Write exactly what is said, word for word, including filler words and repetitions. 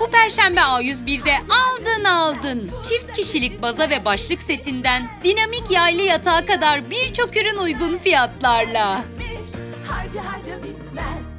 Bu Perşembe A yüz bir'de aldın aldın. Çift kişilik baza ve başlık setinden dinamik yaylı yatağa kadar birçok ürün uygun fiyatlarla. Harca harca bitmez.